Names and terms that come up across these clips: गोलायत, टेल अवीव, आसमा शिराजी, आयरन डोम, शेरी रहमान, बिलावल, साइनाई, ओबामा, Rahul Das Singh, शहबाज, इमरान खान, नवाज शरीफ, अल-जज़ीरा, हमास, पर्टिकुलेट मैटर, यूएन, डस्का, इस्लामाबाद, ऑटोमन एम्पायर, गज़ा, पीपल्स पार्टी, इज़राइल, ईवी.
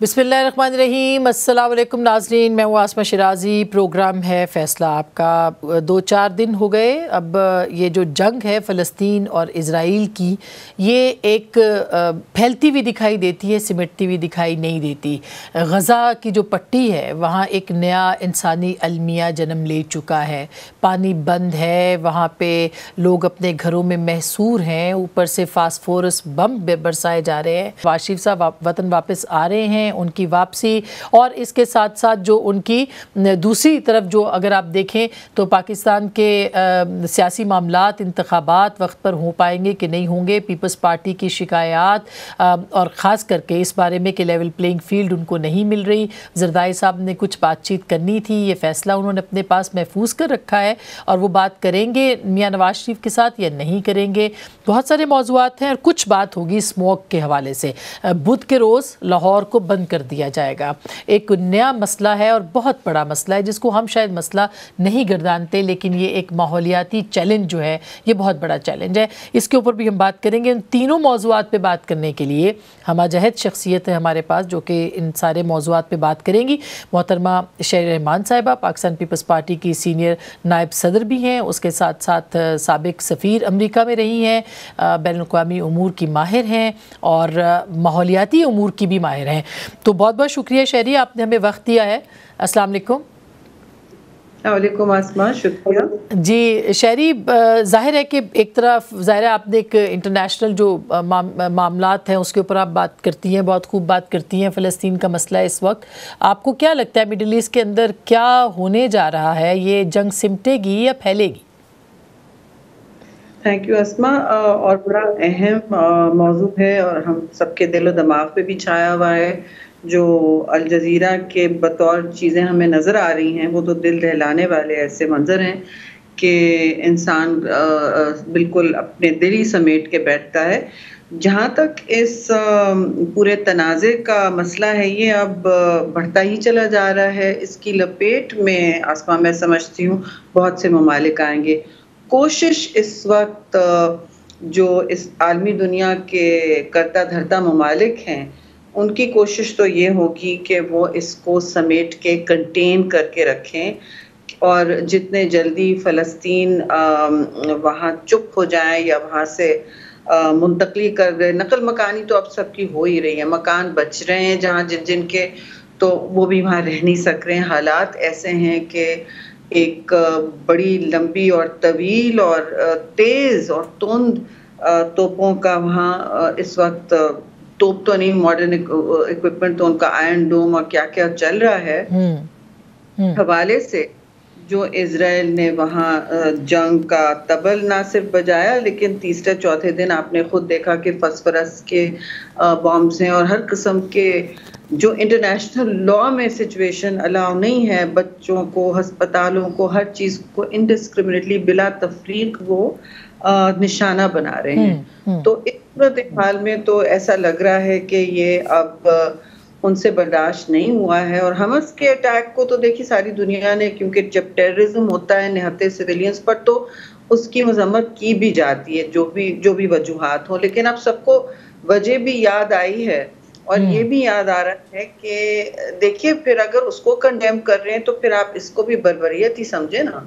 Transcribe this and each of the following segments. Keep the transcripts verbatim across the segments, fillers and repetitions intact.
बिस्मिल्लाहिर्रहमानिर्रहीम। अस्सलाम वालेकुम नाज़रीन, मैं हूँ आसमा शिराजी। प्रोग्राम है फ़ैसला आपका। दो चार दिन हो गए, अब ये जो जंग है फ़लस्तीन और इज़राइल की, ये एक फैलती हुई दिखाई देती है, सिमटती हुई दिखाई नहीं देती। गज़ा की जो पट्टी है वहाँ एक नया इंसानी अलमिया जन्म ले चुका है। पानी बंद है, वहाँ पे लोग अपने घरों में महसूर हैं, ऊपर से फास्फोरस बम बरसाए जा रहे हैं। नवाज शरीफ साहब वतन वापस आ रहे हैं, उनकी वापसी और इसके साथ साथ जो उनकी दूसरी तरफ जो अगर आप देखें तो पाकिस्तान के सियासी मामलात, इंतखाबात वक्त पर हो पाएंगे कि नहीं होंगे, पीपल्स पार्टी की शिकायत और ख़ास करके इस बारे में कि लेवल प्लेइंग फील्ड उनको नहीं मिल रही। जरदारी साहब ने कुछ बातचीत करनी थी, ये फ़ैसला उन्होंने अपने पास महफूज कर रखा है और वो बात करेंगे मियाँ नवाज शरीफ के साथ या नहीं करेंगे। बहुत सारे मौजूआत हैं और कुछ बात होगी स्मॉग के हवाले से। बुध के रोज़ लाहौर को बंद कर दिया जाएगा। एक नया मसला है और बहुत बड़ा मसला है, जिसको हम शायद मसला नहीं गर्दानते, लेकिन ये एक माहौलियाती चैलेंज जो है, ये बहुत बड़ा चैलेंज है। इसके ऊपर भी हम बात करेंगे। इन तीनों मौज़ूआत पे बात करने के लिए हमाजहद शख्सियत है हमारे पास, जो कि इन सारे मौज़ूआत पे बात करेंगी। मोहतरमा शेरी रहमान साहिबा पाकिस्तान पीपल्स पार्टी की सीनियर नायब सदर भी हैं, उसके साथ साथ साबिक सफ़ीर अमरीका में रही हैं, बैनुल अक़वामी उमूर की माहिर हैं और माहौलियाती उमूर की भी माहिर हैं। तो बहुत बहुत शुक्रिया शेरी, आपने हमें वक्त दिया है। अस्सलाम वालेकुम। वालेकुम आसमा, शुक्रिया जी। शेरी, जाहिर है कि एक तरफ ज़ाहिर है आपने एक इंटरनेशनल जो मामलात हैं उसके ऊपर आप बात करती हैं, बहुत खूब बात करती हैं। फ़लस्तीन का मसला इस वक्त, आपको क्या लगता है मिडिल ईस्ट के अंदर क्या होने जा रहा है? ये जंग सिमटेगी या फैलेगी? Thank you Asma. और बड़ा अहम मौजू है और हम सबके दिल और दिमाग पे भी छाया हुआ है। जो अल-जज़ीरा के बतौर चीज़ें हमें नज़र आ रही हैं वो तो दिल दहलाने वाले ऐसे मंजर हैं कि इंसान बिल्कुल अपने दिल ही समेट के बैठता है। जहाँ तक इस पूरे तनाज़े का मसला है, ये अब बढ़ता ही चला जा रहा है। इसकी लपेट में आसमा मैं समझती हूँ बहुत से ममालिक आएंगे। कोशिश इस वक्त जो इस आलमी दुनिया के करता धरता ममालिक हैं, उनकी कोशिश तो ये होगी कि वो इसको समेट के कंटेन करके रखें और जितने जल्दी फ़लस्तीन वहाँ चुप हो जाए या वहाँ से मुंतकली कर गए। नकल मकानी तो अब सबकी हो ही रही है, मकान बच रहे हैं जहाँ जिन जिनके, तो वो भी वहाँ रह नहीं सक रहे हैं। हालात ऐसे हैं कि एक बड़ी लंबी और तवील और तेज़ और तुंद तोपों का वहाँ इस वक्त, तोप तो नहीं, मॉडर्न इक्विपमेंट तो उनका आयरन डोम और क्या क्या चल रहा है हवाले से, जो इज़राइल ने वहाँ जंग का तबल ना सिर्फ बजाया लेकिन तीसरे चौथे दिन आपने खुद देखा कि फॉस्फोरस के बॉम्ब्स हैं और हर किस्म के, जो इंटरनेशनल लॉ में सिचुएशन अलाउ नहीं है, बच्चों को, हस्पतालों को, हर चीज़ को इंडिस्क्रिमिनेटली बिला तफरीक वो निशाना बना रहे हैं। तो इस सूरत हाल में तो ऐसा लग रहा है कि ये अब उनसे बर्दाश्त नहीं हुआ है। और हमस के अटैक को तो देखिए सारी दुनिया ने, क्योंकि जब टेररिज्म होता है निहत्ते सिविलियंस पर तो उसकी मजम्मत की भी जाती है, जो भी जो भी वजूहात हो, लेकिन अब सबको वजह भी याद आई है और ये भी याद आ रहा है कि देखिए फिर अगर उसको कंडेम कर रहे हैं तो फिर आप इसको भी बर्बरियत ही समझे ना,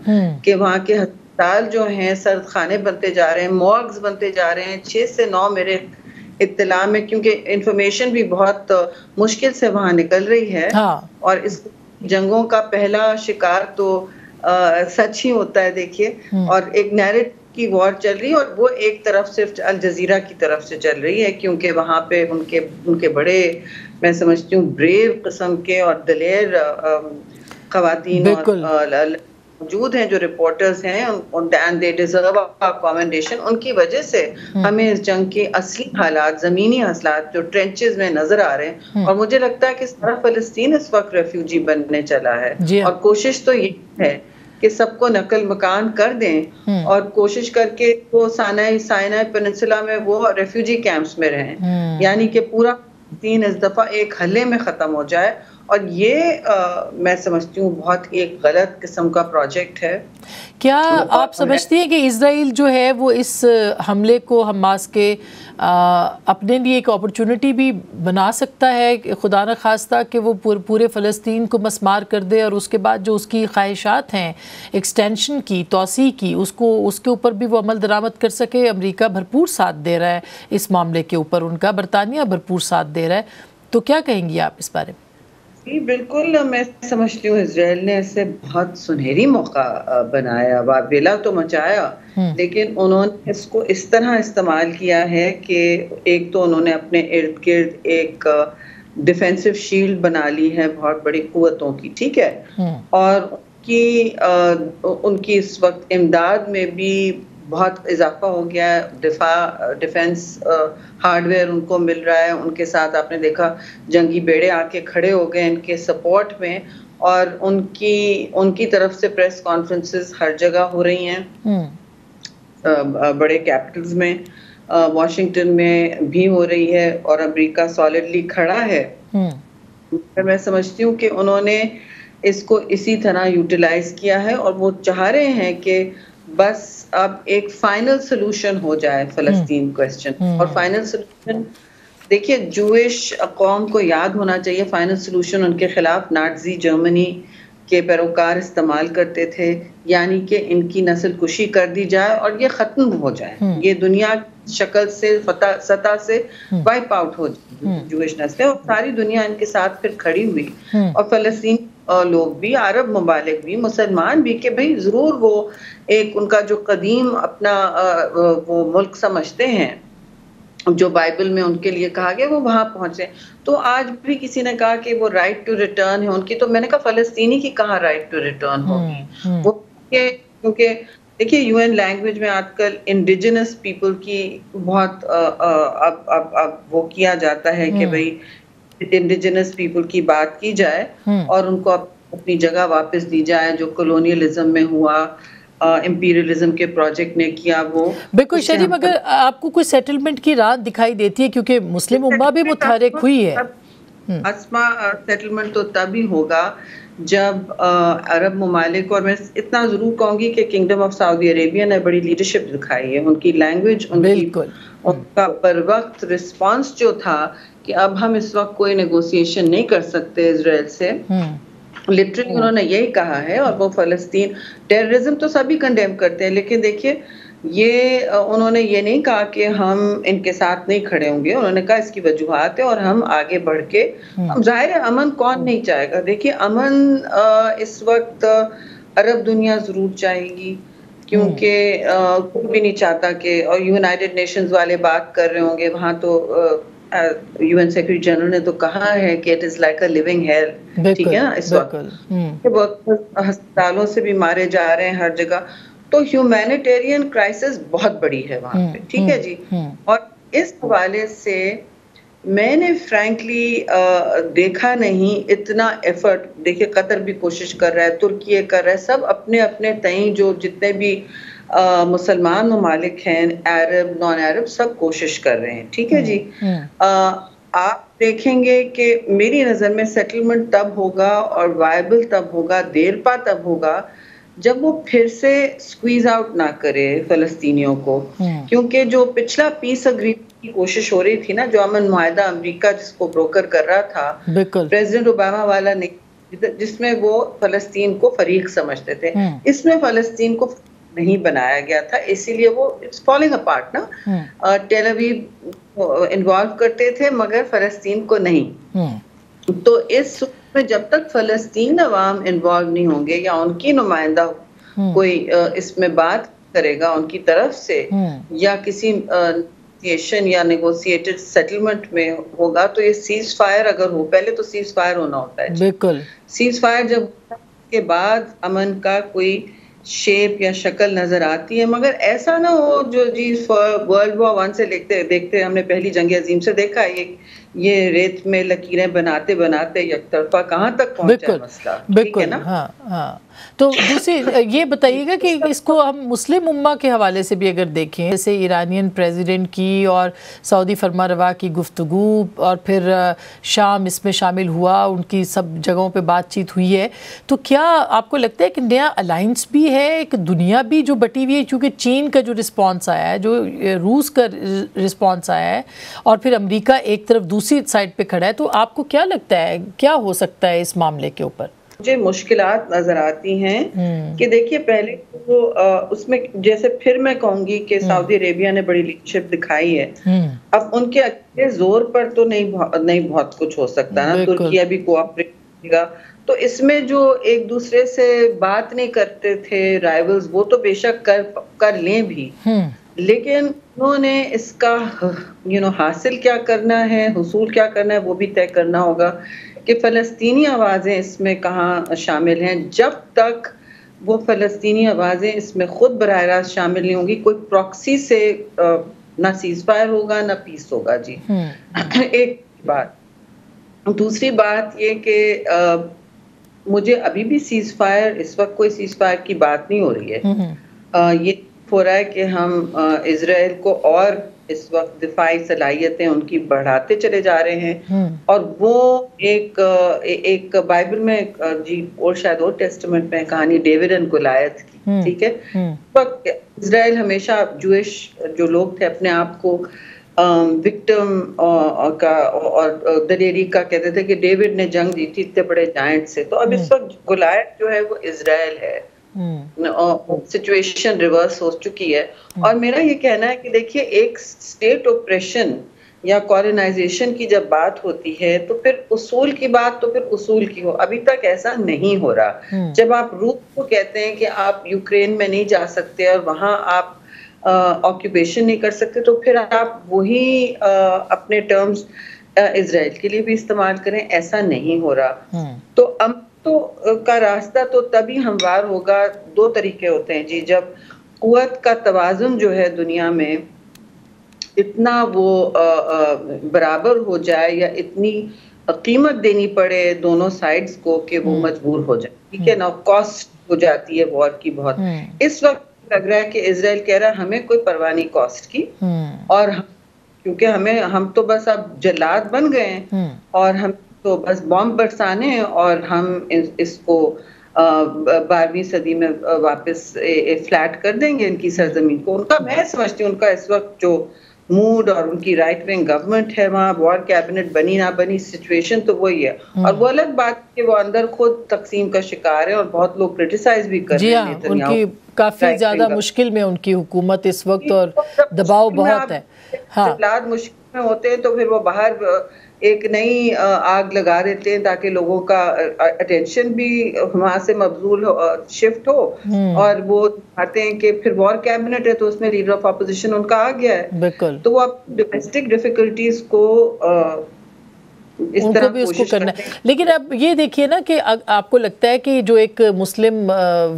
कि वहाँ के अस्पताल जो हैं सर्द खाने बनते जा रहे हैं, मॉर्ग्स बनते जा रहे हैं। छः से नौ मेरे इत्तला में, क्योंकि इंफॉर्मेशन भी बहुत मुश्किल से वहाँ निकल रही है। हाँ। और इस जंगों का पहला शिकार तो आ, सच ही होता है देखिए। और एक नैरेटिव की वॉर चल रही है और वो एक तरफ सिर्फ अल जज़ीरा की तरफ से चल रही है, क्योंकि वहाँ पे उनके उनके बड़े, मैं समझती हूँ ब्रेव किस्म के और दलेर खवातीन मौजूद हैं जो रिपोर्टर्स हैं, एंड दे डिजर्व अकॉमेंडेशन। उनकी वजह से हमें इस जंग के असली हालात, ज़मीनी हालात जो ट्रेंचेस में नजर आ रहे हैं, और मुझे लगता है कि सारा फ़लस्तीन इस वक्त रेफ्यूजी बनने चला है। और कोशिश तो ये है कि सबको नकल मकान कर दें और कोशिश करके वो सानाई साइनाई पेनिनसुला में वो रेफ्यूजी कैंप्स में रहें, यानी कि पूरा तीन इस दफा एक हल्ले में खत्म हो जाए और ये आ, मैं समझती हूँ बहुत एक गलत किस्म का प्रोजेक्ट है। क्या तो आप समझती हैं कि इजराइल जो है वो इस हमले को हमास के आ, अपने लिए एक अपॉर्चुनिटी भी बना सकता है, खुदा न खास्ता कि वो पूर, पूरे फ़लस्तीन को मस्मार कर दे और उसके बाद जो उसकी ख्वाहिशात हैं एक्सटेंशन की, तोसी की, उसको उसके ऊपर भी वो अमल दरामद कर सके। अमरीका भरपूर साथ दे रहा है इस मामले के ऊपर, उनका बरतानिया भरपूर साथ दे रहा है, तो क्या कहेंगी आप इस बारे में? जी बिल्कुल, मैं समझती हूँ इसराइल ने ऐसे बहुत सुनहरी मौका बनाया, वाबेला तो मचाया, लेकिन उन्होंने इसको इस तरह इस्तेमाल किया है कि एक तो उन्होंने अपने इर्द गिर्द एक डिफेंसिव शील्ड बना ली है बहुत बड़ी कुव्वतों की, ठीक है, और उनकी आ, उनकी इस वक्त इमदाद में भी बहुत इजाफा हो गया है। दिफा डिफेंस हार्डवेयर उनको मिल रहा है, उनके साथ आपने देखा जंगी बेड़े आके खड़े हो गए इनके सपोर्ट में, और उनकी उनकी तरफ से प्रेस कॉन्फ्रेंसेस हर जगह हो रही हैं, बड़े कैपिटल्स में, वाशिंगटन में भी हो रही है, और अमेरिका सॉलिडली खड़ा है। मैं समझती हूँ कि उन्होंने इसको इसी तरह यूटिलाइज किया है और वो चाह रहे हैं कि बस अब एक फाइनल सोल्यूशन हो जाए फलस्तीन क्वेश्चन। और फाइनल सोल्यूशन देखिए, जूश कौम को याद होना चाहिए फाइनल सोल्यूशन उनके खिलाफ नाटजी जर्मनी के पैरोकार इस्तेमाल करते थे, यानी कि इनकी नस्ल कुशी कर दी जाए और ये खत्म हो जाए, ये दुनिया शक्ल से सतह से वाइप आउट हो जाए जूश नस्लें, और सारी दुनिया इनके साथ फिर खड़ी हुई, और फलस्तीन लोग भी, अरब ममालिक भी, मुसलमान भी, कि भाई ज़रूर वो एक उनका जो कदीम अपना वो मुल्क समझते हैं जो बाइबल में उनके लिए कहा गया वो वहाँ पहुँचे। तो आज भी किसी ने कहा कि वो राइट टू रिटर्न है उनकी, तो मैंने कहा फ़लस्तीनी की कहाँ राइट टू रिटर्न होगी वो, क्योंकि देखिए यूएन लैंग्वेज में आजकल इंडिजिनस पीपल की बहुत अब अब अब वो किया जाता है कि भाई इंडिजिनस पीपल की बात की जाए और उनको अपनी जगह वापस दी जाए जो कॉलोनियलिज्म में हुआ, इंपीरियलिज्म के प्रोजेक्ट ने किया वो। बिल्कुल शेरी, मगर आपको कोई सेटलमेंट की राह दिखाई देती है क्योंकि मुस्लिम उम्मा भी मुतहरिक हुई है? आसमा, सेटलमेंट तो तब ही होगा जब आ, अरब ममालिक, और मैं इतना ज़रूर कहूँगी कि किंगडम ऑफ सऊदी अरेबिया ने बड़ी लीडरशिप दिखाई है, उनकी लैंग्वेज, उनकी उनका बर वक्त रिस्पॉन्स जो था कि अब हम इस वक्त कोई नेगोशिएशन नहीं कर सकते इसराइल से, लिटरली उन्होंने यही कहा है। और वो फ़लस्तीन टेररिज्म तो सभी कंडेम करते हैं, लेकिन देखिए ये उन्होंने ये नहीं कहा कि हम इनके साथ नहीं खड़े होंगे, उन्होंने कहा इसकी वजूहात है और हम आगे बढ़ के, हम जाहिर है अमन कौन नहीं चाहेगा, देखिए अमन इस वक्त अरब दुनिया ज़रूर चाहेगी, क्योंकि कोई भी नहीं चाहता कि, और यूनाइटेड नेशंस वाले बात कर रहे होंगे वहाँ, तो यूएन सेक्रेटरी जनरल ने तो कहा है कि it is like a living hell, ठीक है ना, इस वक्त वर्कर्स हस्पतालों से भी मारे जा रहे हैं हर जगह, तो ह्यूमैनिटेरियन क्राइसिस बहुत बड़ी है वहाँ पे, ठीक है जी। और इस हवाले से मैंने फ्रैंकली देखा नहीं इतना एफर्ट, देखिए कतर भी कोशिश कर रहा है, तुर्की कर रहा है, सब अपने अपने तय जो जितने भी मुसलमान ममालिक हैं, अरब नॉन अरब, सब कोशिश कर रहे हैं, ठीक है जी। आ, आप देखेंगे कि मेरी नज़र में सेटलमेंट तब होगा और वायबल तब होगा, देर पा तब होगा जब वो फिर से स्क्वीज आउट ना करे फलस्तीनियों को, क्योंकि जो पिछला पीस अग्रीमेंट की कोशिश हो रही थी ना, जो अमन मुआहदा अमेरिका जिसको ब्रोकर कर रहा था, प्रेसिडेंट ओबामा वाला ने, जिसमें वो फलस्तीन को फरीक समझते थे, इसमें फलस्तीन को नहीं बनाया गया था, इसीलिए वो इट्स फॉलिंग अपार्ट ना, टेल अवीव इन्वॉल्व करते थे मगर फलस्तीन को नहीं। तो इस में जब तक फलस्तीन अवाम इन्वॉल्व नहीं होंगे या उनकी नुमाइंदा कोई इसमें बात करेगा उनकी तरफ से, या किसी नेगोशिएशन या नेगोशिएटेड सेटलमेंट में होगा, तो ये सीज फायर अगर हो, पहले तो सीज फायर होना होता है, बिल्कुल, सीज फायर जब के बाद अमन का कोई शेप या शक्ल नजर आती है, मगर ऐसा ना हो जो जी वर्ल्ड वॉर वन से देखते देखते हमने पहली जंग अजीम से देखा, ये ये रेत में लकीरें बनाते बनाते एक तरफा कहाँ तक पहुंचा मसला, ठीक है ना। हाँ, हाँ। तो दूसरी ये बताइएगा कि इसको हम मुस्लिम उम्मा के हवाले से भी अगर देखें, जैसे ईरानियन प्रेसिडेंट की और सऊदी फरमारवा की गुफ्तगू और फिर शाम इसमें शामिल हुआ, उनकी सब जगहों पे बातचीत हुई है, तो क्या आपको लगता है कि नया अलाइंस भी है, एक दुनिया भी जो बटी हुई है, क्योंकि चीन का जो रिस्पॉन्स आया है, जो रूस का रिस्पॉन्स आया है और फिर अमरीका एक तरफ दूसरी साइड पर खड़ा है, तो आपको क्या लगता है क्या हो सकता है इस मामले के ऊपर? मुझे मुश्किलात नजर आती हैं कि देखिए पहले तो उसमें जैसे फिर मैं कहूंगी कि सऊदी अरेबिया ने बड़ी लीडरशिप दिखाई है, अब उनके अकेले जोर पर तो नहीं नहीं बहुत कुछ हो सकता ना, तुर्की भी कोऑपरेट करेगा, तो इसमें जो एक दूसरे से बात नहीं करते थे राइवल्स वो तो बेशक कर कर लें भी, लेकिन उन्होंने इसका यू नो हासिल क्या करना है, हुसूल क्या करना है, वो भी तय करना होगा कि फ़लस्तीनी आवाज़ें इसमें कहाँ शामिल हैं। जब तक वो फ़लस्तीनी आवाज़ें इसमें ख़ुद बराह रास्त शामिल नहीं होंगी, कोई प्रॉक्सी से ना सीज़ फायर होगा ना पीस होगा जी। एक बात, दूसरी बात ये कि मुझे अभी भी सीज़ फायर, इस वक्त कोई सीज़ फायर की बात नहीं हो रही है, आ, ये हो रहा है कि हम इज़राइल को और इस वक्त दिफाई सलाहियतें उनकी बढ़ाते चले जा रहे हैं, और वो एक एक बाइबल में जी और शायद और टेस्टामेंट में कहानी डेविड एंड गोलायत की, ठीक है, पर इजराइल हमेशा जूश जो लोग थे अपने आप को विक्टिम का और दलेरी का कहते थे कि डेविड ने जंग जीती इतने बड़े जायंट से, तो अब इस वक्त गोलायत जो है वो इजराइल है, सिचुएशन रिवर्स हो चुकी है। और मेरा ये कहना है कि देखिए एक स्टेट ऑपरेशन या कॉलोनाइजेशन की जब बात होती है तो फिर उसूल की बात तो फिर उसूल की हो, अभी तक ऐसा नहीं हो रहा। जब आप रूस को कहते हैं कि आप यूक्रेन में नहीं जा सकते और वहाँ आप ऑक्यूपेशन नहीं कर सकते, तो फिर आप वही आ, अपने टर्म्स इजराइल के लिए भी इस्तेमाल करें, ऐसा नहीं हो रहा। तो अब तो का रास्ता तो तभी हमवार होगा, दो तरीके होते हैं जी, जब कुव्वत का तवाज़ुन जो है दुनिया में इतना वो बराबर हो जाए या इतनी कीमत देनी पड़े दोनों साइड्स को कि वो मजबूर हो जाए, ठीक है ना, कॉस्ट हो जाती है वॉर की बहुत। इस वक्त लग रहा है कि इजराइल कह रहा है हमें कोई परवाह नहीं कॉस्ट की, और क्योंकि हमें हम तो बस अब जल्लाद बन गए हैं और हम तो बस बॉम्ब बरसाने और हम इस, इसको बारहवीं सदी में वापस ए, ए फ्लैट कर देंगे इनकी सरजमीन को। उनका मैं समझती हूँ उनका इस वक्त जो मूड और उनकी राइट विंग गवर्नमेंट है, वहाँ वॉर कैबिनेट बनी ना बनी सिचुएशन तो वही है, और वो अलग बात कि वो अंदर खुद तकसीम का शिकार है और बहुत लोग क्रिटिसाइज भी कर रहे हैं उनकी, काफी ज्यादा मुश्किल में उनकी हुकूमत इस वक्त और दबाव बहुत है। हालात मुश्किल में होते हैं तो फिर वो बाहर एक नई आग लगा देते हैं ताकि लोगों का अटेंशन भी वहां से मबजूल शिफ्ट हो, और वो चाहते हैं कि फिर वॉर कैबिनेट है तो उसमें लीडर ऑफ अपोजिशन उनका आ गया है, बिल्कुल, तो वो अब डोमेस्टिक डिफिकल्टीज को आ, इस उनको भी उसको करना है। लेकिन अब ये देखिए ना कि आ, आपको लगता है कि जो एक मुस्लिम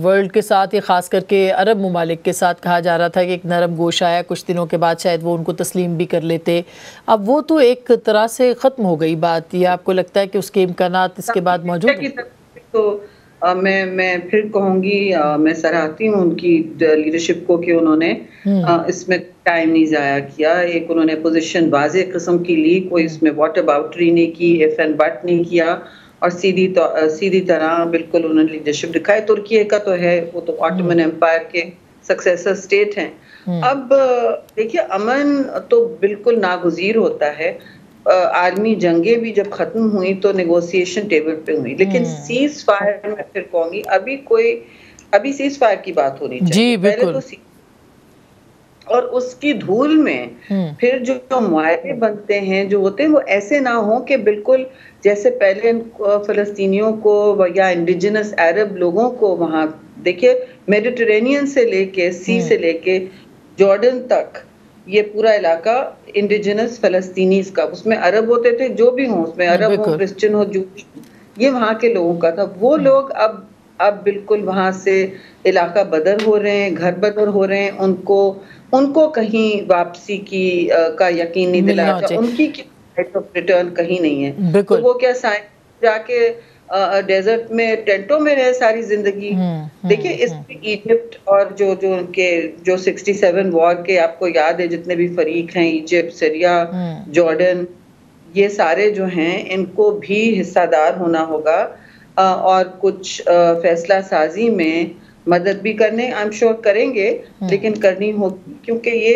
वर्ल्ड के साथ या ख़ास करके अरब मुमालिक के साथ कहा जा रहा था कि एक नरम गोश आया, कुछ दिनों के बाद शायद वो उनको तस्लीम भी कर लेते, अब वो तो एक तरह से ख़त्म हो गई बात, ये आपको लगता है कि उसके इम्कानात इसके बाद मौजूद हैं? तो आ, मैं मैं फिर कहूँगी मैं सराहती हूँ उनकी लीडरशिप को कि उन्होंने आ, इसमें टाइम नहीं ज़ाया किया, एक उन्होंने पोजीशन वाज़े किस्म की ली, कोई इसमें वॉट अबाउटरी नहीं की, इफ एंड बट नहीं किया, और सीधी तो, सीधी तरह बिल्कुल उन्होंने लीडरशिप दिखाई। तुर्की का तो है, वो तो ऑटोमन एम्पायर के सक्सेसर स्टेट हैं। अब देखिए अमन तो बिल्कुल नागुज़ीर होता है, आर्मी जंगे भी जब खत्म हुई तो नेगोशिएशन टेबल पे हुई, लेकिन सीज फायर में फिर कहूंगी अभी कोई अभी सीज फायर की बात होनी चाहिए पहले तो, और उसकी धूल में फिर जो जो मुआहदे बनते हैं जो होते हैं वो ऐसे ना हो कि बिल्कुल जैसे पहले फलस्तीनियों को या इंडिजिनस अरब लोगों को वहां देखिए मेडिटेरेनियन से लेके सी से लेके जॉर्डन तक ये पूरा इलाका इंडिजिनस फलस्तीनीज का, उसमें अरब होते थे जो भी हो, उसमें अरब हो क्रिश्चियन हो जू, ये वहाँ के लोगों का था। वो लोग अब अब बिल्कुल वहाँ से इलाका बदर हो रहे हैं, घर बदर हो रहे हैं, उनको उनको कहीं वापसी की आ, का यकीन नहीं दिलाया, उनकी राइट ऑफ रिटर्न कहीं नहीं है, तो वो क्या साइंस जाके डेजर्ट में टेंटों में रहे सारी जिंदगी। देखिए इसमें इजिप्ट और जो जो उनके जो सड़सठ वॉर के आपको याद है जितने भी फरीक हैं, इजिप्ट, सीरिया, जॉर्डन, ये सारे जो हैं इनको भी हिस्सादार होना होगा आ, और कुछ आ, फैसला साजी में मदद भी करने आई एम श्योर करेंगे, लेकिन करनी होगी क्योंकि ये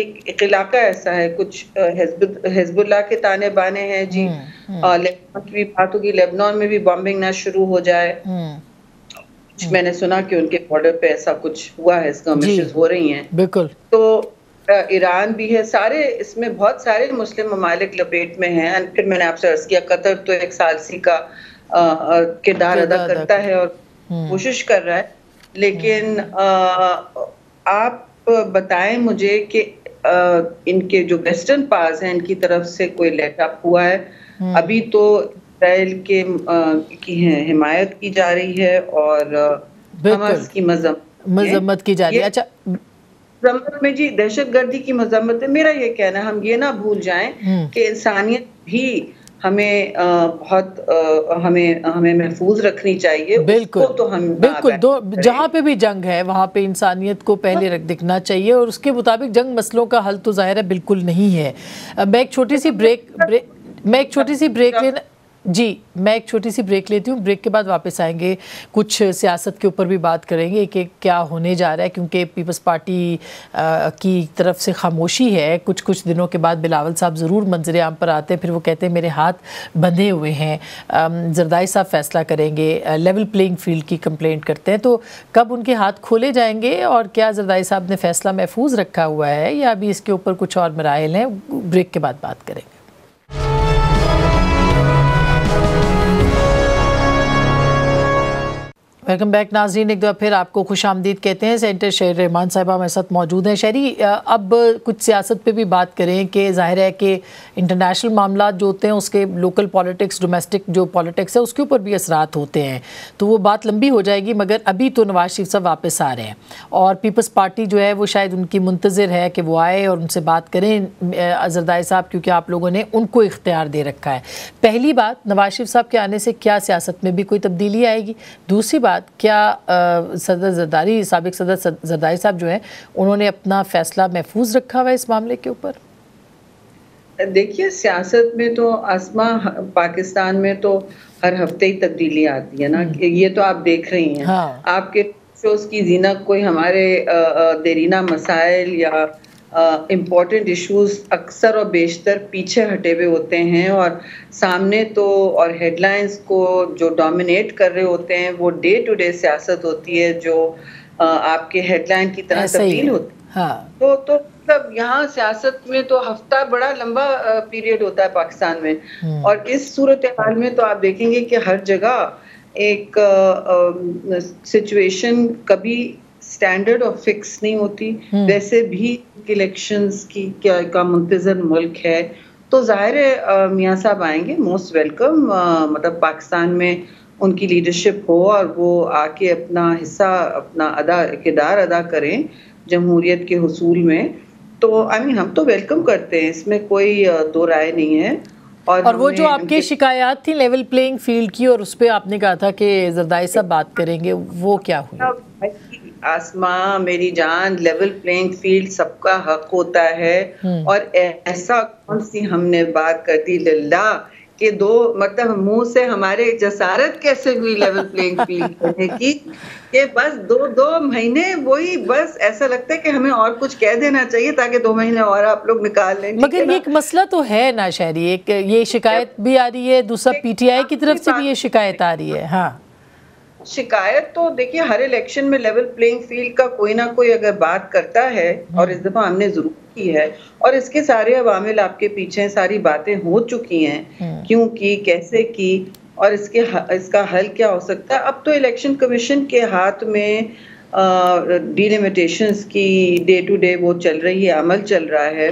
एक, एक इलाका ऐसा है। कुछ हिजबुल्लाह के ताने बाने हैं जी, लेबनान की भी बात होगी, लेबनान में भी बॉम्बिंग ना शुरू हो जाए। कुछ मैंने सुना कि उनके बॉर्डर पे ऐसा कुछ हुआ है, स्कर्मिशेस हो रही हैं। बिल्कुल, तो ईरान भी है, सारे इसमें बहुत सारे मुस्लिम ममालिक लपेट में हैं। फिर मैंने आपसे अर्ज किया कतर तो एक सालसी का किरदार अदा करता है और कोशिश कर रहा है, लेकिन आप बताएं मुझे कि इनके जो वेस्टर्न पार्ट्स हैं इनकी तरफ से कोई लेट अप हुआ है? अभी तो इसराइल के की हिमायत की जा रही है और हमास की मजम्मत की जा रही है। अच्छा मजम्मत में जी दहशतगर्दी की मजम्मत में मेरा ये कहना है हम ये ना भूल जाएं कि इंसानियत भी हमें आ, बहुत आ, हमें हमें महफूज रखनी चाहिए। बिल्कुल, तो हम बिल्कुल दो जहाँ पे भी जंग है वहाँ पे इंसानियत को पहले रख दिखना चाहिए और उसके मुताबिक जंग मसलों का हल तो जाहिर है बिल्कुल नहीं है। मैं एक छोटी सी ब्रेक ब्रेक मैं एक छोटी सी ब्रेक लेना जी मैं एक छोटी सी ब्रेक लेती हूँ। ब्रेक के बाद वापस आएंगे, कुछ सियासत के ऊपर भी बात करेंगे कि क्या होने जा रहा है, क्योंकि पीपल्स पार्टी की तरफ से खामोशी है। कुछ कुछ दिनों के बाद बिलावल साहब ज़रूर मंजर आम पर आते हैं, फिर वो कहते हैं मेरे हाथ बंधे हुए हैं, जरदारी साहब फैसला करेंगे, लेवल प्लेइंग फील्ड की कंप्लेंट करते हैं। तो कब उनके हाथ खोले जाएंगे और क्या जरदारी साहब ने फैसला महफूज रखा हुआ है या अभी इसके ऊपर कुछ और मराहिल हैं? ब्रेक के बाद बात करेंगे। वेलकम बैक नाज़रीन, एक दो फिर आपको खुश आमदीद कहते हैं। सेंटर शेरी रहमान साहिबा हमारे साथ मौजूद हैं। शेरी, अब कुछ सियासत पे भी बात करें कि जाहिर है कि इंटरनेशनल मामला जो होते हैं उसके लोकल पॉलिटिक्स, डोमेस्टिक जो पॉलिटिक्स है उसके ऊपर भी असरात होते हैं, तो वो बात लंबी हो जाएगी। मगर अभी तो नवाज शरीफ साहब वापस आ रहे हैं और पीपल्स पार्टी जो है वो शायद उनकी मुंतज़र है कि वो आए और उनसे बात करें जरदारी साहब, क्योंकि आप लोगों ने उनको इख्तियार दे रखा है। पहली बात, नवाज शरीफ साहब के आने से क्या सियासत में भी कोई तब्दीली आएगी? दूसरी बात, क्या सदर जरदारी साबिक सदर जरदारी साहब जो हैं उन्होंने अपना फैसला महफूज रखा हुआ इस मामले के ऊपर? देखिए सियासत में तो आसमा, पाकिस्तान में तो हर हफ्ते ही तब्दीली आती है ना, ये तो आप देख रही हैं। हाँ। आपके शोज की जीनत कोई हमारे देरीना मसाइल या इम्पोर्टेंट इश्यूज अक्सर और बेशतर पीछे हटे हुए होते हैं और सामने तो और हेडलाइंस को जो डोमिनेट कर रहे होते हैं वो डे टू डे सियासत होती है जो uh, आपके हेडलाइन की तरह तब्दील होती है। हाँ। तो तो मतलब यहाँ सियासत में तो हफ्ता बड़ा लंबा पीरियड होता है पाकिस्तान में, और इस सूरत हाल में तो आप देखेंगे कि हर जगह एक सिचुएशन uh, uh, कभी स्टैंडर्ड और फिक्स नहीं होती। वैसे भी इलेक्शंस की क्या का मुंतजर मुल्क है, तो जाहिर है मियाँ साहब आएंगे, मोस्ट वेलकम। मतलब पाकिस्तान में उनकी लीडरशिप हो और वो आके अपना हिस्सा, अपना अदा किरदार अदा करें जमहूरियत के हुसूल में, तो आई मीन हम तो वेलकम करते हैं, इसमें कोई दो राय नहीं है। और, और वो जो आपके शिकायत थी लेवल प्लेइंग फील्ड की और उस पर आपने कहा था कि जरदारी साहब बात करेंगे, वो क्या हुई? आसमा मेरी जान, लेवल प्लेइंग फील्ड सबका हक होता है, और ऐसा कौन सी हमने बात कर दी लल्ला के दो मतलब मुंह से हमारे जसारत कैसे हुई लेवल प्लेइंग फील्ड कहने की कि बस दो दो महीने वही, बस ऐसा लगता है कि हमें और कुछ कह देना चाहिए ताकि दो महीने और आप लोग निकाल लें। मगर ये एक मसला तो है ना शहरी, एक ये शिकायत भी आ रही है, दूसरा पीटीआई की तरफ से भी ये शिकायत आ रही है। हाँ, शिकायत तो देखिए हर इलेक्शन में लेवल प्लेइंग फील्ड का कोई ना कोई अगर बात करता है, और इस दफा हमने जरूर की है, और इसके सारे अवामिल आपके पीछे सारी बातें हो चुकी हैं, क्यों की, कैसे की, और इसके इसका हल क्या हो सकता है। अब तो इलेक्शन कमीशन के हाथ में डिलिमिटेशंस की डे टू डे वो चल रही है, अमल चल रहा है।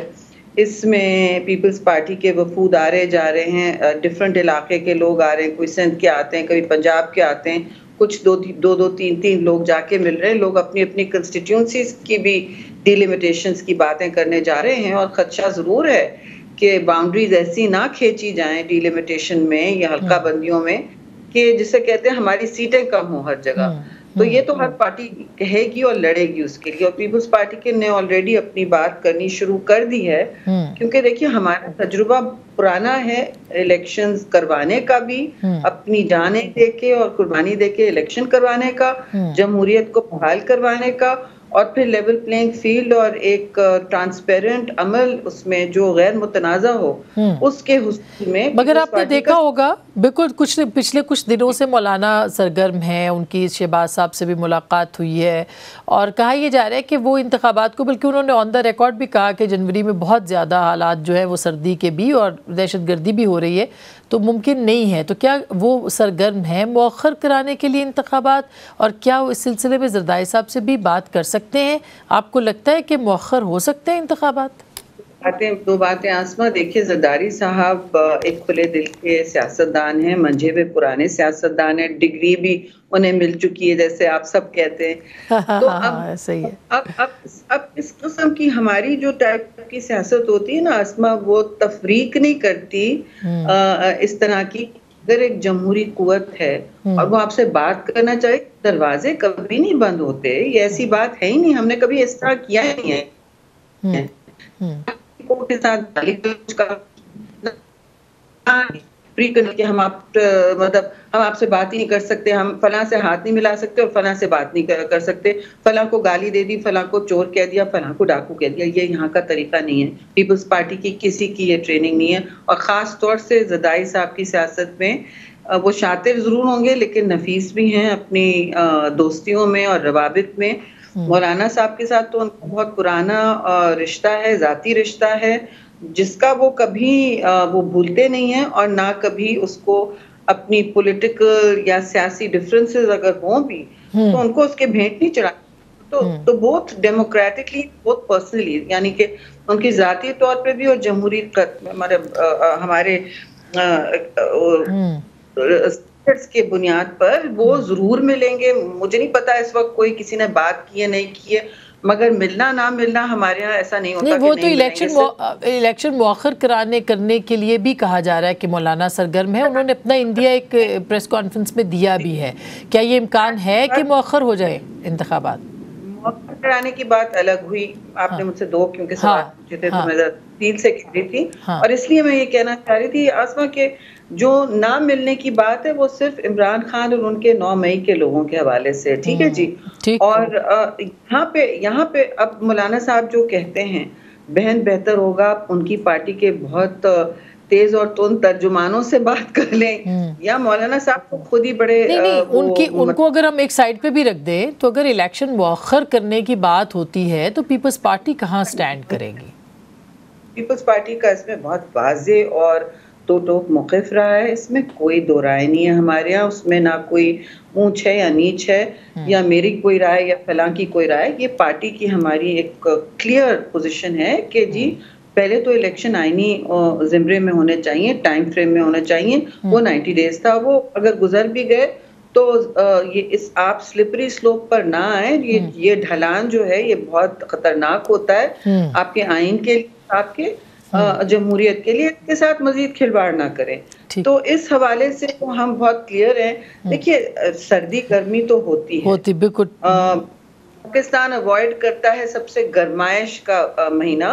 इसमें पीपल्स पार्टी के वफूद आ रहे जा रहे हैं, डिफरेंट इलाके के लोग आ रहे हैं, कोई सिंध के आते हैं, कभी पंजाब के आते हैं, कुछ दो दो दो तीन तीन लोग जाके मिल रहे हैं। लोग अपनी अपनी कंस्टिट्यूंसीज की भी डिलिमिटेशंस की बातें करने जा रहे हैं, और खदशा ज़रूर है कि बाउंड्रीज ऐसी ना खींची जाएं डिलिमिटेशन में या हल्का बंदियों में कि जिसे कहते हैं हमारी सीटें कम हो हर जगह, तो ये तो हर पार्टी कहेगी और लड़ेगी उसके लिए। और पीपल्स पार्टी के ने ऑलरेडी अपनी बात करनी शुरू कर दी है, क्योंकि देखिए हमारा तजुर्बा पुराना है इलेक्शंस करवाने का भी, अपनी जाने देके और कुर्बानी देके इलेक्शन करवाने का, जमहूरियत को बहाल करवाने का, और फिर लेवल प्लेइंग फील्ड और एक ट्रांसपेरेंट अमल उसमें जो गैर मुतनाज़ा हो उसके हुस्न में। मगर आपने देखा होगा बिल्कुल कुछ पिछले कुछ दिनों से मौलाना सरगर्म हैं, उनकी शहबाज साहब से भी मुलाकात हुई है और कहा यह जा रहा है कि वो इंतखाबात को, बल्कि उन्होंने ऑन द रिकॉर्ड भी कहा कि जनवरी में बहुत ज़्यादा हालात जो है वो सर्दी के भी और दहशतगर्दी भी हो रही है तो मुमकिन नहीं है। तो क्या वो सरगर्म हैं मौखर कराने के लिए इंतखाबात, और क्या वो इस सिलसिले में जरदारी साहब से भी बात कर सकते हैं? आपको लगता है कि मौखर हो सकते हैं इंतखाबात? बातें दो बातें आसमा, देखिए जरदारी साहब एक खुले दिल के सियासतदान हैं, मंझे में पुराने सियासतदान हैं, डिग्री भी उन्हें मिल चुकी है जैसे आप सब कहते हैं। तो अब सही है, अब अब अब इस किस्म की हमारी जो टाइप की सियासत होती है ना आसमा, वो तफरीक नहीं करती आ, इस तरह की। अगर एक जमहूरी कुवत है और वो आपसे बात करना चाहे, दरवाजे कभी नहीं बंद होते, ये ऐसी बात है ही नहीं, हमने कभी इस तरह किया ही नहीं है। के साथ प्री के हम आप मतलब हम आपसे बात ही नहीं कर सकते, हम फला से हाथ नहीं मिला सकते और फला से बात नहीं कर सकते, फला को गाली दे दी, फला को चोर कह दिया, फला को डाकू कह दिया, ये यहाँ का तरीका नहीं है। पीपल्स पार्टी की किसी की ये ट्रेनिंग नहीं है, और ख़ास तौर से जरदारी साहब की सियासत में वो शातिर ज़रूर होंगे लेकिन नफीस भी हैं अपनी दोस्तियों में और रवाबित में। मौलाना साहब के साथ तो उनका बहुत पुराना रिश्ता है, जाती रिश्ता है, जिसका वो कभी वो भूलते नहीं हैं और ना कभी उसको अपनी पॉलिटिकल या सियासी डिफरेंसेस अगर हों भी तो उनको उसके भेंट नहीं चढ़ा। तो तो बहुत डेमोक्रेटिकली, बहुत पर्सनली, यानी कि उनकी जाती तौर पे भी और जमहूरी हमारे हमारे के बुनियाद पर वो जरूर मिलेंगे। मुझे नहीं पता इस वक्त कोई किसी ने बात की है नहीं की है, मगर मिलना ना मिलना हमारे यहाँ ऐसा नहीं होता। नहीं, वो तो इलेक्शन इलेक्शन मौखर कराने करने के लिए भी कहा जा रहा है कि मौलाना सरगर्म है, उन्होंने अपना इंडिया एक प्रेस कॉन्फ्रेंस में दिया भी है। क्या ये इम्कान है कि मौखर हो जाए इंतखाबात? मौखर कराने की बात अलग हुई, आपने मुझसे दो क्योंकि सवाल पूछे थे तो मैं दिल से कह रही थी, और इसलिए मैं ये कहना चाह रही थी आसमा के जो ना मिलने की बात है वो सिर्फ इमरान खान और उनके नौ मई के लोगों के हवाले से, ठीक है जी। और यहाँ पे यहाँ पे अब मौलाना साहब जो कहते हैं बहन बेहतर होगा उनकी पार्टी के बहुत तेज और तुन तर्जुमानों से बात कर लें, या मौलाना साहब तो खुद ही बड़े नहीं, नहीं, उनकी उनको अगर हम एक साइड पे भी रख दें तो अगर इलेक्शन मौखर करने की बात होती है तो पीपल्स पार्टी कहाँ स्टैंड करेगी? पीपल्स पार्टी का इसमें बहुत वाजे और तो टोक मौक़िफ़ रहा है, इसमें कोई दो राय नहीं है हमारे यहाँ, उसमें ना कोई ऊंच है या नीच है या मेरी कोई राय या फलां की कोई राय। ये पार्टी की हमारी एक क्लियर पोजीशन है कि जी पहले तो इलेक्शन आइनी ज़िम्रे में होने चाहिए, टाइम फ्रेम में होने चाहिए, वो नब्बे डेज था, वो अगर गुजर भी गए तो ये इस आप स्लिपरी स्लोप पर ना आए। ये ये ढलान जो है ये बहुत खतरनाक होता है आपके आइन के, आपके जमहूरियत के लिए, इसके साथ मजीद खिलवाड़ ना करें। तो इस हवाले से तो हम बहुत क्लियर हैं। देखिए सर्दी गर्मी तो होती है, होती बिल्कुल, पाकिस्तान अवॉइड करता है सबसे गर्माइश का आ, महीना,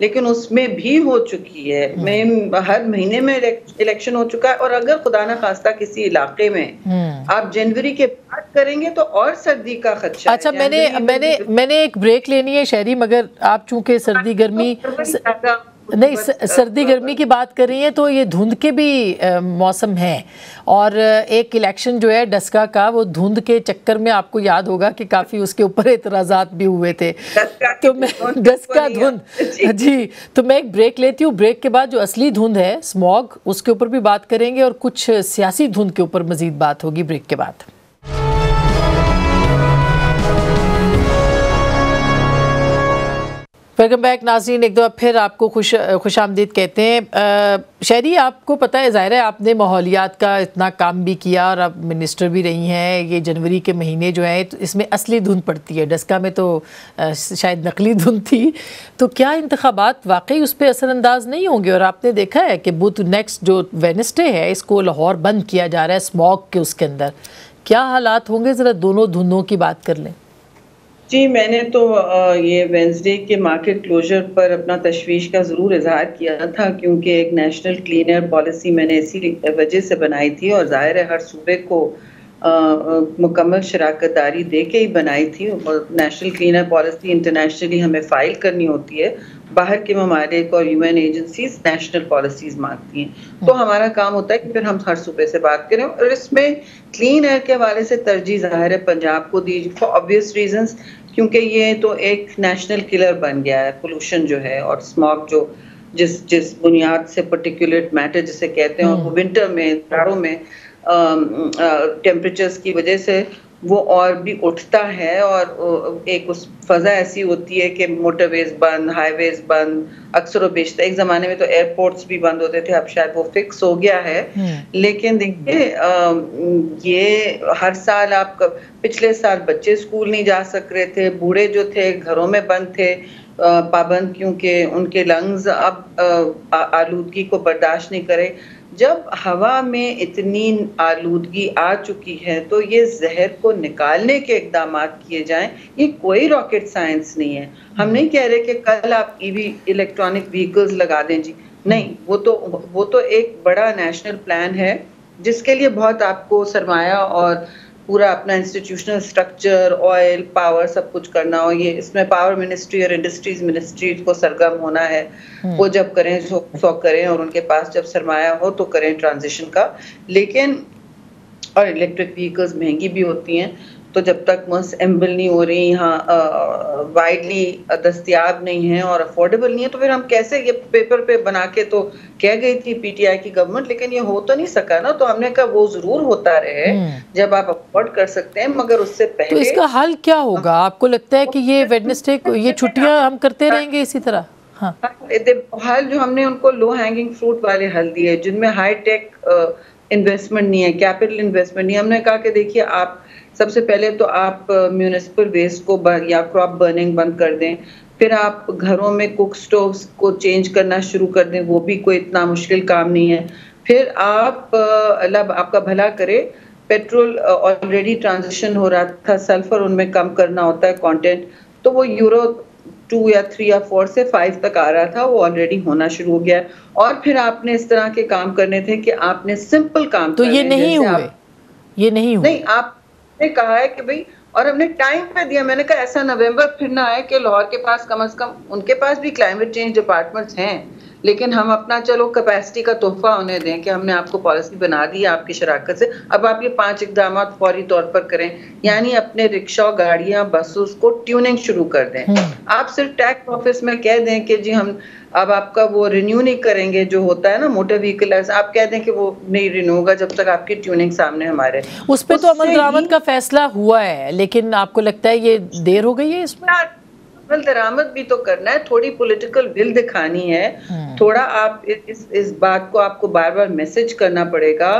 लेकिन उसमें भी हो चुकी है, मैं हर महीने में इलेक्शन हो चुका है। और अगर खुदा ना खास्ता किसी इलाके में आप जनवरी के बाद करेंगे तो और सर्दी का खदशा। अच्छा, मैंने मैंने मैंने एक ब्रेक लेनी है शहरी, मगर आप चूंकि सर्दी गर्मी नहीं सर्दी गर्मी की बात कर रही हैं तो ये धुंध के भी आ, मौसम है, और एक इलेक्शन जो है डस्का का वो धुंध के चक्कर में आपको याद होगा कि काफ़ी उसके ऊपर एतराज़ात भी हुए थे। तो मैं डस्का धुंध जी।, जी तो मैं एक ब्रेक लेती हूँ, ब्रेक के बाद जो असली धुंध है स्मॉग उसके ऊपर भी बात करेंगे और कुछ सियासी धुंध के ऊपर मज़ीद बात होगी ब्रेक के बाद। वेलकम बैक नाज़रीन, एक दो अब फिर आपको खुश खुश आमदीद कहते हैं। शेरी, आपको पता है, ज़ाहिर है आपने माहौलियात का इतना काम भी किया और आप मिनिस्टर भी रही हैं। ये जनवरी के महीने जो हैं तो इसमें असली धुंध पड़ती है, डस्का में तो शायद नकली धुंध थी। तो क्या इंतखाबात वाकई उस पर असरअंदाज नहीं होंगे? और आपने देखा है कि बुध नेक्स्ट जो वेडनेसडे है इसको लाहौर बंद किया जा रहा है स्मॉग के उसके अंदर, क्या हालात होंगे? ज़रा दोनों धुंधों की बात कर लें। जी, मैंने तो ये वेंसडे के मार्केट क्लोजर पर अपना तशवीश का ज़रूर इजहार किया था, क्योंकि एक नेशनल क्लीन एयर पॉलिसी मैंने इसी वजह से बनाई थी और ज़ाहिर है हर सूबे को मुकम्मल शराकतदारी दे के ही बनाई थी। National clean air policy internationally हमें फ़ाइल करनी होती है, बाहर के ममालिक और यूएन एजेंसीज नेशनल पॉलिसीज मांगती हैं, तो हमारा काम होता है कि फिर हम हर सूबे से बात करें। और इसमें क्लीन एयर के हवाले से तरजीह ज़ाहिर है पंजाब को दी, फॉर ऑब्वियस रीजंस, क्योंकि ये तो एक नेशनल किलर बन गया है पोल्यूशन जो है और स्मॉग, जो जिस जिस बुनियाद से पर्टिकुलेट मैटर जिसे कहते हैं, और वो विंटर में जाड़ों में टेम्परेचर्स की वजह से वो और भी उठता है। और एक उस फ़ज़ा ऐसी होती है कि मोटरवेज बंद, हाईवेज बंद, अक्सर बेशतर, एक ज़माने में तो एयरपोर्ट्स भी बंद होते थे, अब शायद वो फिक्स हो गया है। लेकिन देखिए, ये हर साल आप, पिछले साल बच्चे स्कूल नहीं जा सक रहे थे, बूढ़े जो थे घरों में बंद थे पाबंद, क्योंकि उनके लंग्स अब आलूदगी को बर्दाश्त नहीं करे। जब हवा में इतनी आलूदगी आ चुकी है तो ये जहर को निकालने के इकदाम किए जाएं। ये कोई रॉकेट साइंस नहीं है। हम नहीं कह रहे कि कल आप ईवी इलेक्ट्रॉनिक व्हीकल्स लगा दें जी, नहीं, वो तो वो तो एक बड़ा नेशनल प्लान है जिसके लिए बहुत आपको सरमाया और पूरा अपना इंस्टीट्यूशनल स्ट्रक्चर, ऑयल, पावर, सब कुछ करना हो। ये इसमें पावर मिनिस्ट्री और इंडस्ट्रीज मिनिस्ट्री को सरगम होना है, वो जब करें सो, सो करें, और उनके पास जब सरमाया हो तो करें ट्रांजिशन का। लेकिन और इलेक्ट्रिक व्हीकल्स महंगी भी होती हैं, तो जब तक मुस्तमल नहीं हो रही, यहाँ वाइडली दस्तियाब नहीं है और अफोर्डेबल नहीं है, तो फिर हम कैसे, ये पेपर पे बना के तो कह गई थी पीटीआई की गवर्नमेंट, लेकिन ये हो तो नहीं सका ना। तो हमने कहा वो जरूर होता रहे जब आप अफोर्ड कर सकते हैं, मगर उससे पहले। तो इसका हल क्या होगा? आपको लगता है कि ये वेडनेसडे को ये छुट्टियाँ हम करते रहेंगे इसी तरह? हाँ, हल जो हमने उनको लो हैंगिंग फ्रूट वाले हल दिए, जिनमें हाई टेक इन्वेस्टमेंट नहीं है, कैपिटल इन्वेस्टमेंट नहीं है। हमने कहा कि देखिए, आप सबसे पहले तो आप म्यूनिसिपल वेस्ट को बन, या क्रॉप बर्निंग बंद कर दें, फिर आप घरों में कुक स्टोव्स को चेंज करना शुरू कर दें, वो भी कोई इतना मुश्किल काम नहीं है। फिर आप, अल्लाह आपका भला करे, पेट्रोल ऑलरेडी ट्रांजिशन हो रहा था, सल्फर उनमें कम करना होता है कंटेंट, तो वो यूरो टू या थ्री या फोर से फाइव तक आ रहा था, वो ऑलरेडी होना शुरू हो गया। और फिर आपने इस तरह के काम करने थे कि आपने सिंपल काम, तो ये नहीं हुए, ये नहीं हुए। नहीं, आपने कहा है कि भाई, और हमने टाइम पे दिया। मैंने कहा ऐसा नवंबर फिर ना आए कि लाहौर के पास, कम से कम उनके पास भी क्लाइमेट चेंज डिपार्टमेंट्स हैं, लेकिन हम अपना, चलो कैपेसिटी का तोहफा उन्हें दें कि हमने आपको पॉलिसी बना दी है आपकी शराकत से, अब आप ये पांच इकदाम फौरी तौर पर करें। यानी अपने रिक्शा, गाड़ियां, बसेस को ट्यूनिंग शुरू कर दें। आप सिर्फ टैक्स ऑफिस में कह दें कि जी हम अब आपका वो रिन्यू नहीं करेंगे, जो होता है ना मोटर व्हीकल, आप कह दें कि वो नहीं रिन्यू होगा जब तक आपकी ट्यूनिंग सामने हमारे। उस पर तो अमल दरामद का फैसला हुआ है, लेकिन आपको लगता है ये देर हो गई है इसमें? अमल दरामद भी तो करना है, थोड़ी पॉलिटिकल विल दिखानी है, थोड़ा आप इस इस बात को आपको बार बार मैसेज करना पड़ेगा।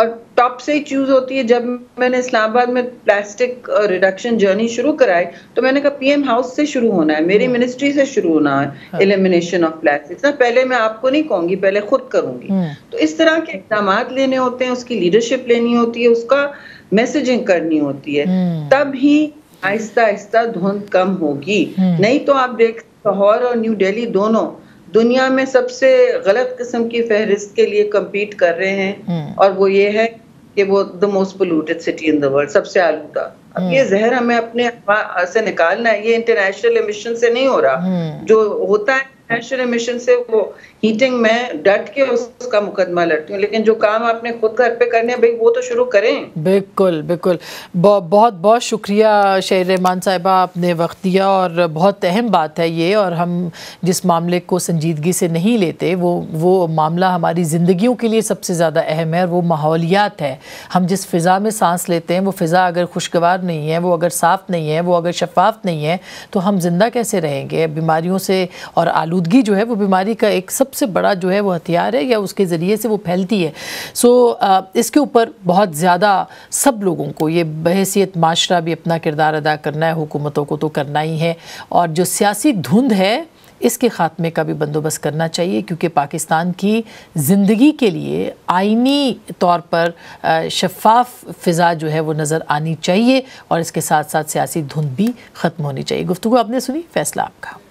और टॉप से ही चूज होती है। जब मैंने इस्लामाबाद में प्लास्टिक रिडक्शन जर्नी शुरू कराई तो मैंने कहा पीएम हाउस से शुरू होना है, मेरी मिनिस्ट्री से शुरू होना है, एलिमिनेशन ऑफ प्लास्टिक्स ना, पहले मैं आपको नहीं कहूंगी, पहले खुद करूंगी। तो इस तरह के इकदाम लेने होते हैं, उसकी लीडरशिप लेनी होती है, उसका मैसेजिंग करनी होती है, तब ही आहिस्ता आहिस्ता धुंध कम होगी। नहीं तो आप देख, लाहौर और न्यू दिल्ली दोनों दुनिया में सबसे गलत किस्म की फहरिस्त के लिए कम्पीट कर रहे हैं, और वो ये है कि वो the most polluted city in the world, सबसे आलूदा। अब ये जहर हमें अपने से निकालना है, ये इंटरनेशनल एमिशन से नहीं हो रहा, जो होता है इंटरनेशनल एमिशन से वो मीटिंग में डट के उसका मुकदमा लड़ती हूँ, लेकिन जो काम आपने खुद घर पे करने हैं भाई वो तो शुरू करें। बिल्कुल बिल्कुल, बहुत बहुत शुक्रिया शेरी रहमान साहिबा, आपने वक्त दिया और बहुत अहम बात है ये, और हम जिस मामले को संजीदगी से नहीं लेते वो वो मामला हमारी ज़िंदगियों के लिए सबसे ज़्यादा अहम है, और वो माहौलियात है। हम जिस फ़िज़ा में सांस लेते हैं वो फ़िज़ा अगर खुशगवार नहीं है, वो अगर साफ़ नहीं है, वो अगर शफाफ नहीं है तो हम ज़िंदा कैसे रहेंगे। बीमारियों से और आलूदगी जो है वो बीमारी का एक सब सबसे बड़ा जो है वो हथियार है, या उसके ज़रिए से वो फैलती है। सो so, इसके ऊपर बहुत ज़्यादा सब लोगों को ये बहैसियत माशरा भी अपना किरदार अदा करना है, हुकूमतों को तो करना ही है, और जो सियासी धुंध है इसके ख़ात्मे का भी बंदोबस्त करना चाहिए, क्योंकि पाकिस्तान की ज़िंदगी के लिए आइनी तौर पर शफाफ फ़िज़ा जो है वो नज़र आनी चाहिए, और इसके साथ साथ सियासी धुंध भी ख़त्म होनी चाहिए। गुफ्तगू आपने सुनी, फ़ैसला आपका।